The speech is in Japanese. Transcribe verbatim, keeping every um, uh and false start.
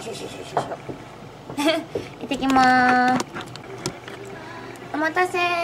行ってきまーす。お待たせー。